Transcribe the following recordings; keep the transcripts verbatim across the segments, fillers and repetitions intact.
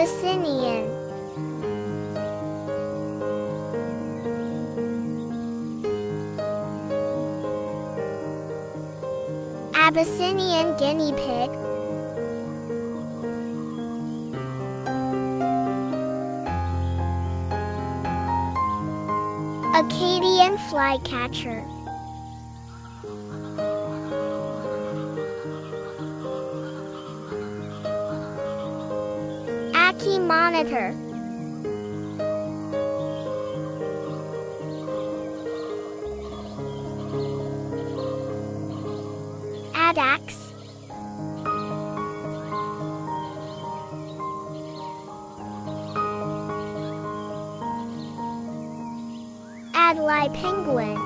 Abyssinian. Abyssinian guinea pig. Acadian flycatcher. Aki monitor. Addax. Adlai penguin.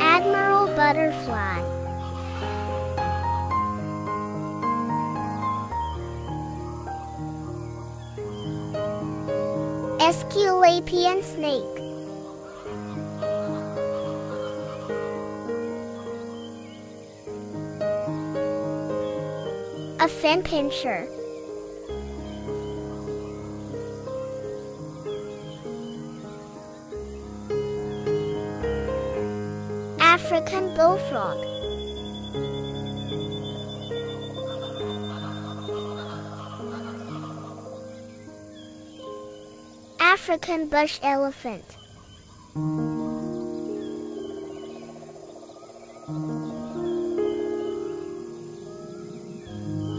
Admiral butterfly. Esculapian snake. A fin pincher. African bullfrog. African bush elephant.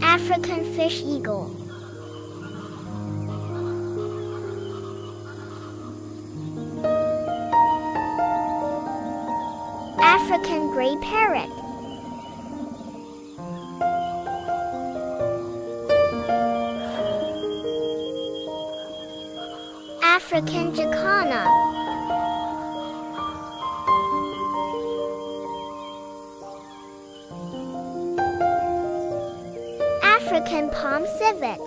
African fish eagle. African gray parrot. African jacana. African palm civet.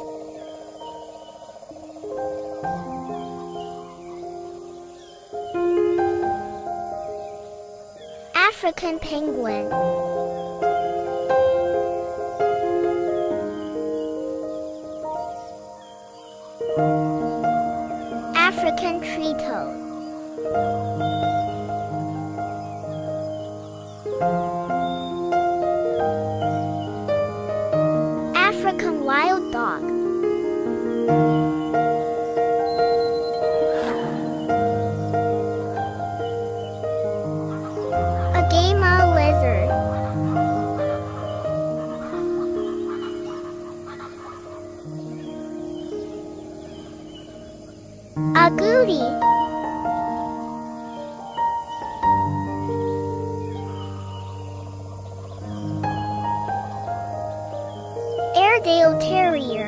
African penguin. African tree toad. African wild dog. Agama lizard. Agouti. Airedale terrier.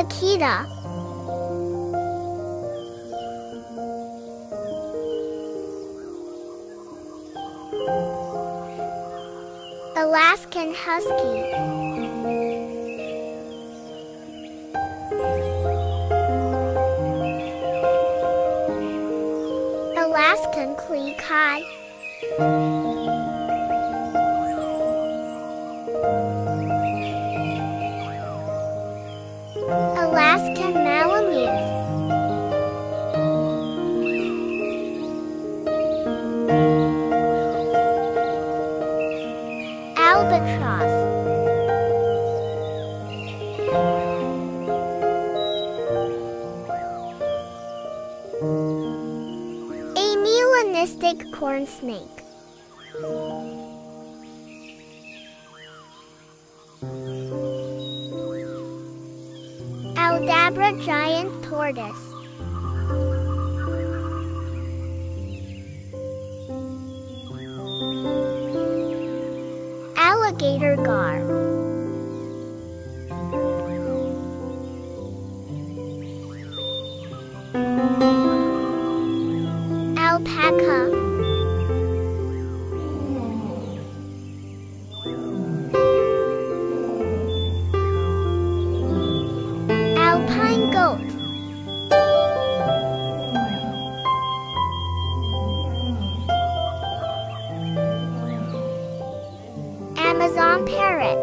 Akita. Alaskan husky. Alaskan klee-kai. Alaskan malamute. Albatross. A melanistic corn snake. Aldabra giant tortoise. Alligator gar. Alpaca. Amazon parrot.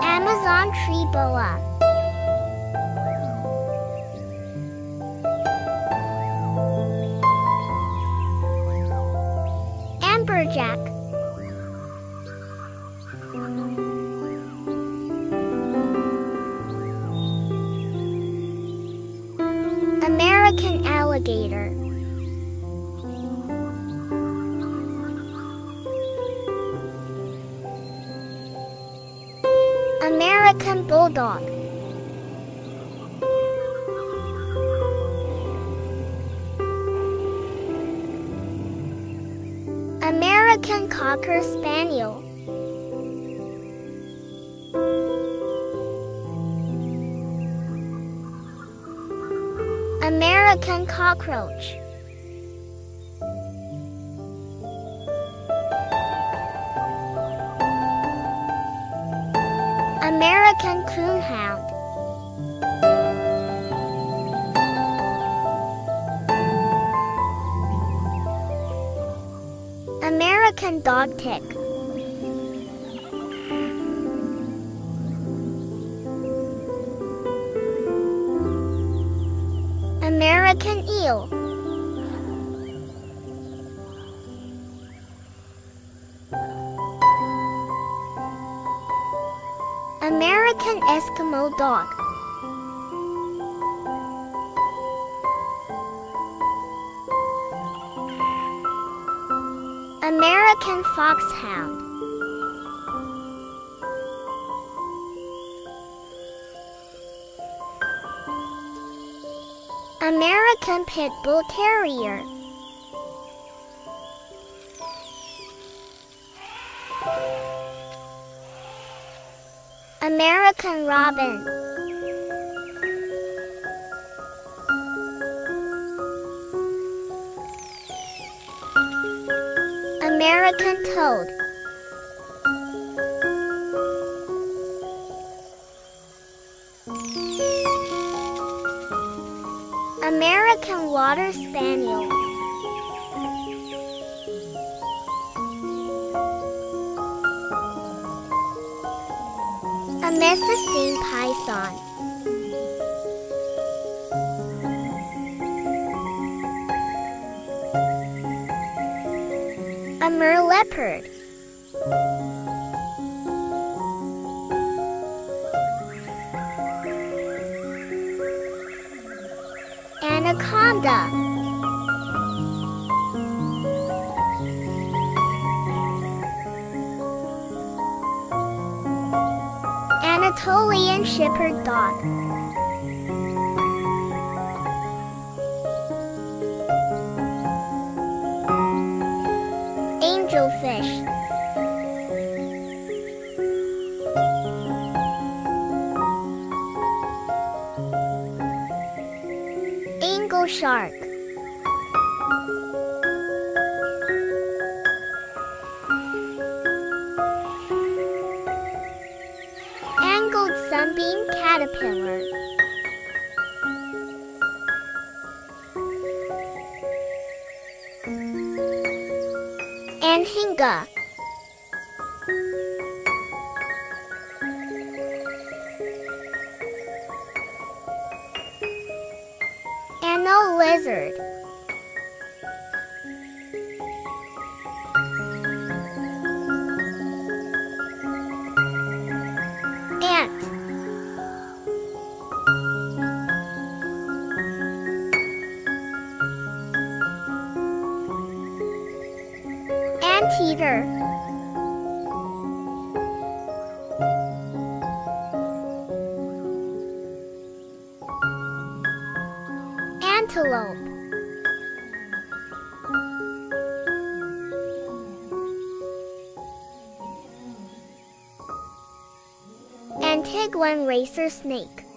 Amazon tree boa. Amberjack. American alligator. American bulldog. American cocker spaniel. American cockroach. American coonhound. American dogtick. American eel. American Eskimo dog. American foxhound. American pit bull terrier. American robin. American toad. American water spaniel. A Mesistine python. A mer leopard. Anaconda. Anatolian shepherd dog. Angelfish. Angle shark. Sunbeam caterpillar. Anhinga. Anole lizard. Anteater. Antelope. Antiguan racer snake.